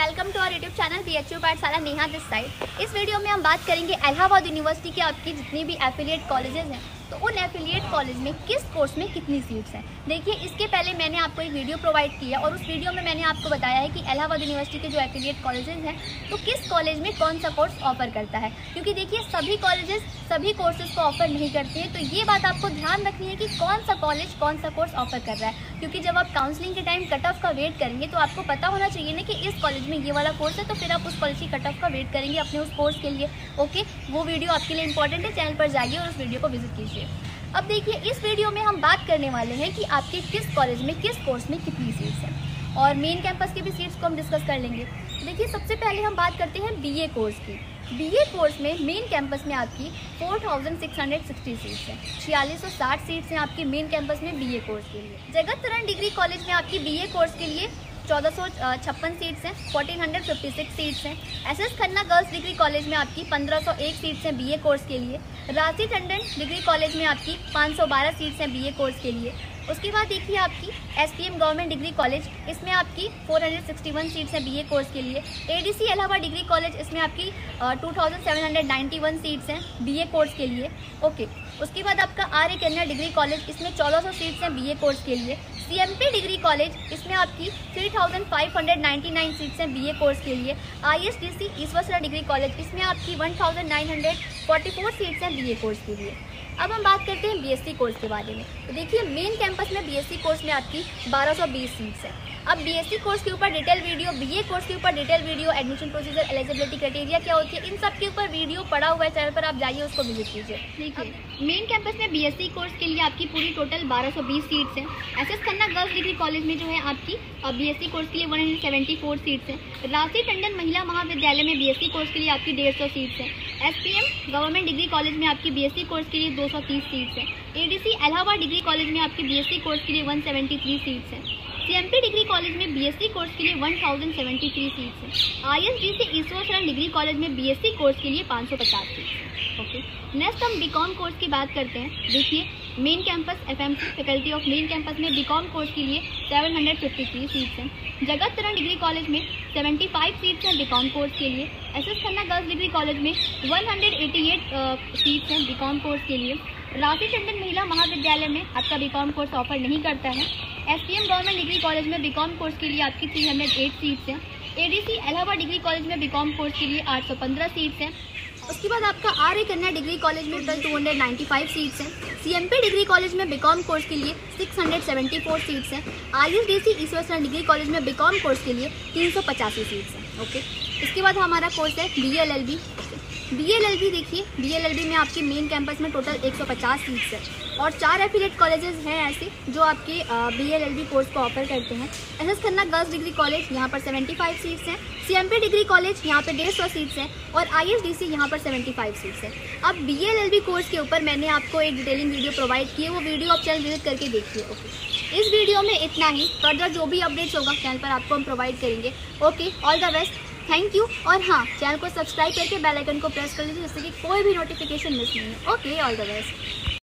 Welcome to our YouTube channel BHU Pathshala Neha this side. इस video में हम बात करेंगे इलाहाबाद यूनिवर्सिटी के आपकी जितनी भी एफिलिएट कॉलेजेस हैं तो उन एफिलिएट कॉलेज में किस कोर्स में कितनी सीट्स हैं। देखिए, इसके पहले मैंने आपको एक वीडियो प्रोवाइड किया और उस वीडियो में मैंने आपको बताया है कि इलाहाबाद यूनिवर्सिटी के जो एफिलिएट कॉलेजेस हैं तो किस कॉलेज में कौन सा कोर्स ऑफर करता है, क्योंकि देखिए सभी कॉलेजेस सभी कोर्सेज को ऑफर नहीं करते हैं। तो ये बात आपको ध्यान रखनी है कि कौन सा कॉलेज कौन सा कोर्स ऑफर कर रहा है, क्योंकि जब आप काउंसलिंग के टाइम कट ऑफ का वेट करेंगे तो आपको पता होना चाहिए ना कि इस कॉलेज में ये वाला कोर्स है, तो फिर आप उस कॉलेज की कट ऑफ का वेट करेंगे अपने उस कोर्स के लिए। ओके, वो वीडियो आपके लिए इंपॉर्टेंट है, चैनल पर जाइए और उस वीडियो को विजिट कीजिए। अब देखिए, इस वीडियो में हम बात करने वाले हैं कि आपके किस कॉलेज में किस कोर्स में कितनी सीट्स हैं और मेन कैंपस की भी सीट्स को हम डिस्कस कर लेंगे। देखिए, सबसे पहले हम बात करते हैं बीए कोर्स की। बीए कोर्स में मेन कैंपस में आपकी 4660 सीट्स हैं, 4660 सीट्स हैं आपकी मेन कैंपस में बीए कोर्स के लिए। जगत नारायण डिग्री कॉलेज में आपकी बीए कोर्स के लिए 1456 सीट्स हैं, 1456 सीट्स हैं। SS Khanna girls degree college में आपकी 1501 सीट्स हैं BA कोर्स के लिए। राशि टंडन डिग्री कॉलेज में आपकी 512 सीट्स हैं BA कोर्स के लिए। उसके बाद देखिए आपकी SPM गवर्नमेंट डिग्री कॉलेज, इसमें आपकी 461 सीट्स हैं BA कोर्स के लिए। ADC इलाहाबाद डिग्री कॉलेज, इसमें आपकी 2791 सीट्स हैं BA कोर्स के लिए। ओके, उसके बाद आपका R A Kanya degree college, इसमें 1400 सीट्स हैं BA कोर्स के लिए। CMP डिग्री कॉलेज, इसमें आपकी 3599 सीट्स हैं BA कोर्स के लिए। ISDC Ishwar Sharan degree college, इसमें आपकी 1944 सीट्स हैं BA कोर्स के लिए। अब हम बात करते हैं BSc कोर्स के बारे में। तो देखिए, मेन कैंपस में BSc कोर्स में आपकी 1220 सीट्स हैं। अब BSc कोर्स के ऊपर डिटेल वीडियो, BA कोर्स के ऊपर detail video, admission procedure, eligibility criteria क्या होती है, इन सब के ऊपर वीडियो पड़ा हुआ है, चैनल पर आप जाइए उसको विजिट कीजिए। देखिए, मेन कैंपस में BSc कोर्स के लिए आपकी पूरी टोटल 1220 सीट्स हैं। SS Khanna girls degree college में जो है आपकी BSc कोर्स के लिए 174 सीट्स हैं। राशि टंडन महिला महाविद्यालय में BSc कोर्स के लिए आपकी 150 सीट्स हैं। SPM गवर्नमेंट डिग्री कॉलेज में आपकी BSc कोर्स के लिए 230 सीट्स हैं। ADC इलाहाबाद डिग्री कॉलेज में आपकी BSc कोर्स के लिए 173 सीट्स हैं। CMP डिग्री कॉलेज में BSc कोर्स के लिए 1073 सीट्स हैं। ISDC Ishwar Sharan degree college में BSc कोर्स के लिए 550 सीट्स हैं। ओके, नेक्स्ट हम BCom कोर्स की बात करते हैं। देखिए, main campus FMC faculty of main campus में BCom कोर्स के लिए 753 सीट्स हैं। जगत नारायण डिग्री कॉलेज में 75 सीट्स हैं BCom कोर्स के लिए। SS Khanna girls degree college में 188 सीट्स हैं BCom कोर्स के लिए। राशि टंडन महिला महाविद्यालय में आपका BCom कोर्स ऑफर नहीं करता है। SPM गवर्नमेंट डिग्री कॉलेज में BCom कोर्स के लिए आपकी 308 सीट्स हैं। ADC इलाहाबाद डिग्री कॉलेज में BCom कोर्स के लिए 815 सीट्स हैं। उसके बाद आपका R A Kanya degree college में टोटल 295 सीट्स हैं। CMP डिग्री कॉलेज में BCom कोर्स के लिए 674 सीट्स हैं। ISDC Ishwar Sharan degree college में BCom कोर्स के लिए 385 सीट्स हैं। ओके, इसके बाद हमारा कोर्स है BLLB। देखिए, BLLB में आपके मेन कैंपस में टोटल 150 सीट्स हैं और 4 एफिलिएट कॉलेजेस हैं ऐसे जो आपके BLLB कोर्स को ऑफर करते हैं। SS Khanna girls degree college, यहाँ पर 75 सीट्स हैं। CMP डिग्री कॉलेज, यहाँ पर 150 सीट्स हैं और ISDC यहाँ पर 75 सीट्स हैं। अब BLLB कोर्स के ऊपर मैंने आपको एक डिटेलिंग वीडियो प्रोवाइड की है, वो वीडियो आप चैनल विजिट करके देखिए। ओके, इस वीडियो में इतना ही। फर्दर जो भी अपडेट्स होगा चैनल पर आपको हम प्रोवाइड करेंगे। Okay, all the best, thank you. और हाँ, चैनल को सब्सक्राइब करके बेल आइकन को प्रेस कर लीजिए जिससे कि कोई भी नोटिफिकेशन मिस नहीं हो। Okay, all the best.